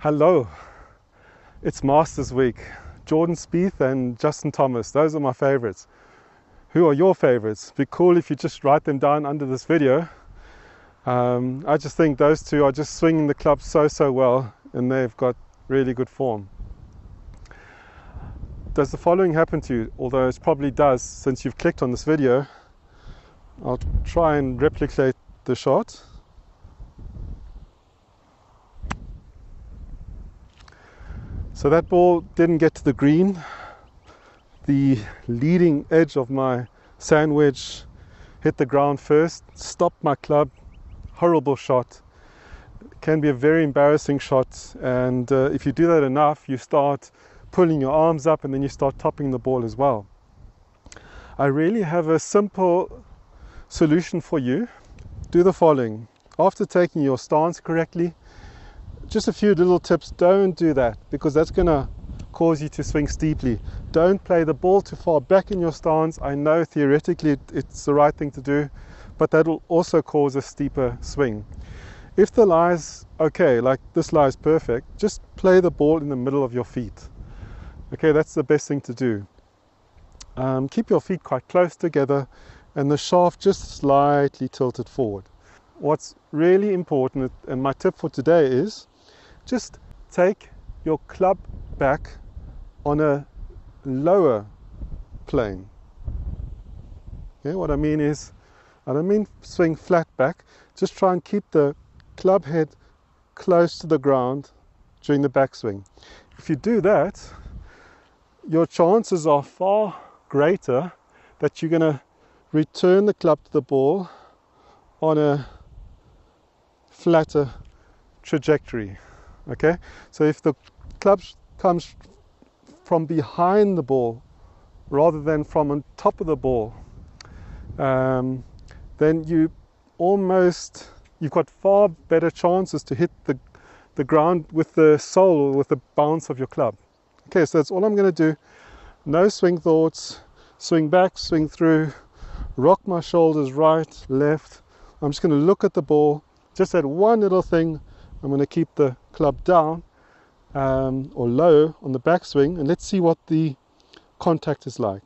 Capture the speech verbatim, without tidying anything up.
Hello, it's Masters Week. Jordan Spieth and Justin Thomas, those are my favorites. Who are your favorites? Be cool if you just write them down under this video. Um, I just think those two are just swinging the club so, so well, and they've got really good form. Does the following happen to you? Although it probably does since you've clicked on this video. I'll try and replicate the shot. So that ball didn't get to the green. The leading edge of my sandwich hit the ground first, stopped my club. Horrible shot. Can be a very embarrassing shot, and uh, if you do that enough, you start pulling your arms up and then you start topping the ball as well. I really have a simple solution for you. Do the following. After taking your stance correctly, just a few little tips. Don't do that because that's going to cause you to swing steeply. Don't play the ball too far back in your stance. I know theoretically it's the right thing to do, but that will also cause a steeper swing. If the lie is okay, like this lie is perfect, just play the ball in the middle of your feet. Okay, that's the best thing to do. Um, keep your feet quite close together and the shaft just slightly tilted forward. What's really important, and my tip for today, is just take your club back on a lower plane. Okay, what I mean is, I don't mean swing flat back, just try and keep the club head close to the ground during the backswing. If you do that, your chances are far greater that you're going to return the club to the ball on a flatter trajectory. Okay, so if the club comes from behind the ball rather than from on top of the ball, um, then you almost, you've got far better chances to hit the, the ground with the sole or with the bounce of your club. Okay, so that's all I'm going to do. No swing thoughts, swing back, swing through, rock my shoulders right, left. I'm just going to look at the ball, just that one little thing. I'm going to keep the club down um, or low on the backswing, and let's see what the contact is like.